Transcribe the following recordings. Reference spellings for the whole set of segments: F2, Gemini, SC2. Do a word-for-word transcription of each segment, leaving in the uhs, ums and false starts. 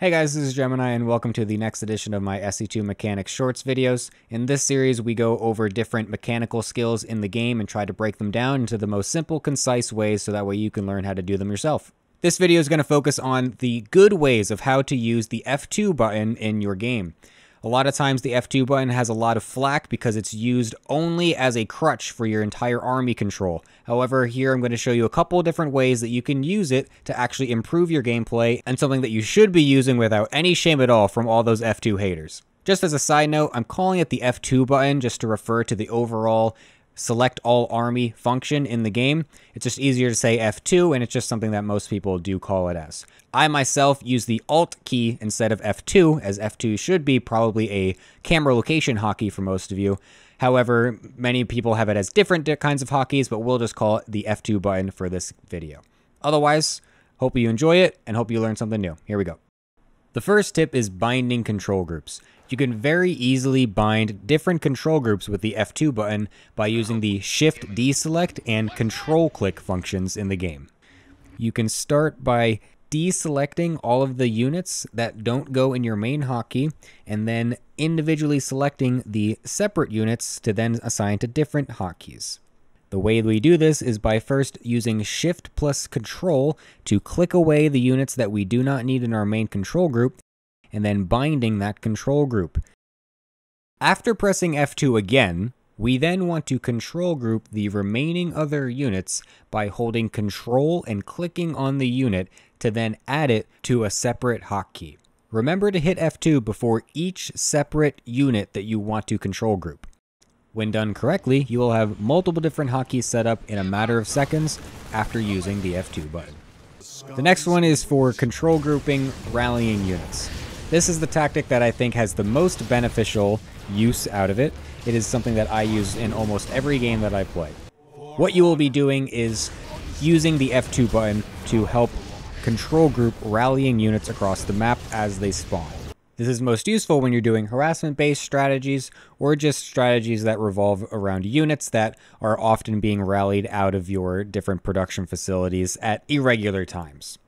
Hey guys, this is Gemini and welcome to the next edition of my S C two mechanics shorts videos. In this series, we go over different mechanical skills in the game and try to break them down into the most simple, concise ways so that way you can learn how to do them yourself. This video is going to focus on the good ways of how to use the F two button in your game. A lot of times the F two button has a lot of flack because it's used only as a crutch for your entire army control. However, here I'm going to show you a couple of different ways that you can use it to actually improve your gameplay and something that you should be using without any shame at all from all those F two haters. Just as a side note, I'm calling it the F two button just to refer to the overall select all army function in the game. It's just easier to say F two, and it's just something that most people do call it as. I myself use the Alt key instead of F two, as F two should be probably a camera location hotkey for most of you. However, many people have it as different kinds of hotkeys, but we'll just call it the F two button for this video. Otherwise, hope you enjoy it and hope you learn something new. Here we go. The first tip is binding control groups. You can very easily bind different control groups with the F two button by using the Shift deselect and Control click functions in the game. You can start by deselecting all of the units that don't go in your main hotkey and then individually selecting the separate units to then assign to different hotkeys. The way we do this is by first using Shift plus Control to click away the units that we do not need in our main control group, and then binding that control group. After pressing F two again, we then want to control group the remaining other units by holding Control and clicking on the unit to then add it to a separate hotkey. Remember to hit F two before each separate unit that you want to control group. When done correctly, you will have multiple different hotkeys set up in a matter of seconds after using the F two button. The next one is for control grouping rallying units. This is the tactic that I think has the most beneficial use out of it. It is something that I use in almost every game that I play. What you will be doing is using the F two button to help control group rallying units across the map as they spawn. This is most useful when you're doing harassment-based strategies or just strategies that revolve around units that are often being rallied out of your different production facilities at irregular times.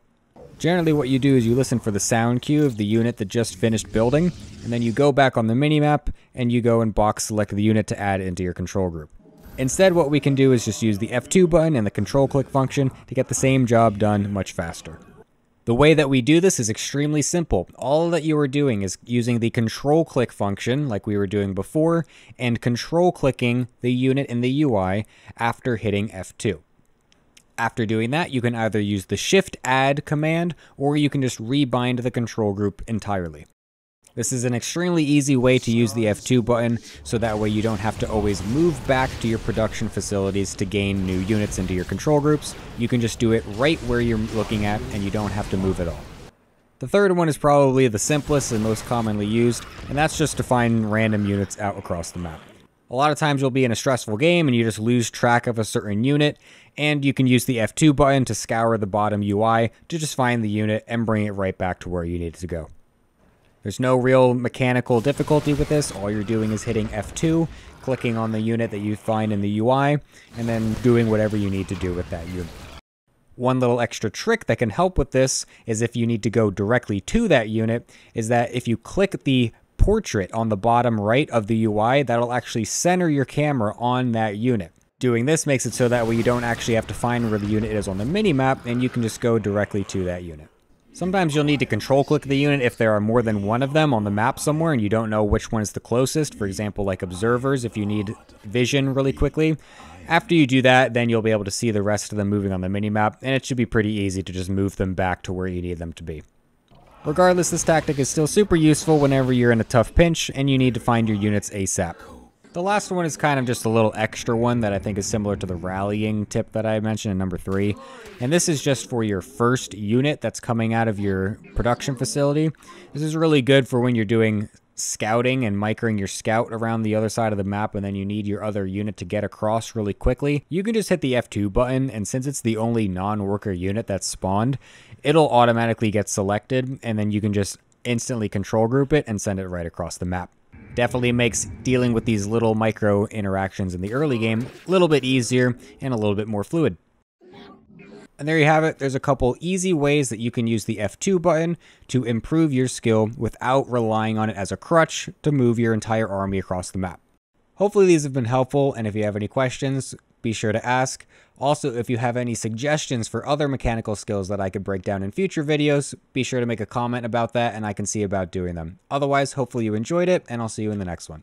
Generally what you do is you listen for the sound cue of the unit that just finished building, and then you go back on the minimap and you go and box select the unit to add into your control group. Instead, what we can do is just use the F two button and the control click function to get the same job done much faster. The way that we do this is extremely simple. All that you are doing is using the control click function like we were doing before and control clicking the unit in the U I after hitting F two. After doing that, you can either use the Shift Add command, or you can just rebind the control group entirely. This is an extremely easy way to use the F two button, so that way you don't have to always move back to your production facilities to gain new units into your control groups. You can just do it right where you're looking at, and you don't have to move at all. The third one is probably the simplest and most commonly used, and that's just to find random units out across the map. A lot of times you'll be in a stressful game and you just lose track of a certain unit, and you can use the F two button to scour the bottom U I to just find the unit and bring it right back to where you need it to go. There's no real mechanical difficulty with this. All you're doing is hitting F two, clicking on the unit that you find in the U I, and then doing whatever you need to do with that unit. One little extra trick that can help with this is if you need to go directly to that unit, is that if you click the portrait on the bottom right of the U I, that'll actually center your camera on that unit. Doing this makes it so that way you don't actually have to find where the unit is on the minimap, and you can just go directly to that unit. Sometimes you'll need to control click the unit if there are more than one of them on the map somewhere and you don't know which one is the closest, for example like observers if you need vision really quickly. After you do that, then you'll be able to see the rest of them moving on the minimap, and it should be pretty easy to just move them back to where you need them to be. Regardless, this tactic is still super useful whenever you're in a tough pinch and you need to find your units ASAP. The last one is kind of just a little extra one that I think is similar to the rallying tip that I mentioned in number three. And this is just for your first unit that's coming out of your production facility. This is really good for when you're doing scouting and microing your scout around the other side of the map, and then you need your other unit to get across really quickly. You can just hit the F two button, and since it's the only non-worker unit that's spawned, it'll automatically get selected, and then you can just instantly control group it and send it right across the map. Definitely makes dealing with these little micro interactions in the early game a little bit easier and a little bit more fluid. And there you have it. There's a couple easy ways that you can use the F two button to improve your skill without relying on it as a crutch to move your entire army across the map. Hopefully these have been helpful, and if you have any questions, be sure to ask. Also, if you have any suggestions for other mechanical skills that I could break down in future videos, be sure to make a comment about that and I can see about doing them. Otherwise, hopefully you enjoyed it, and I'll see you in the next one.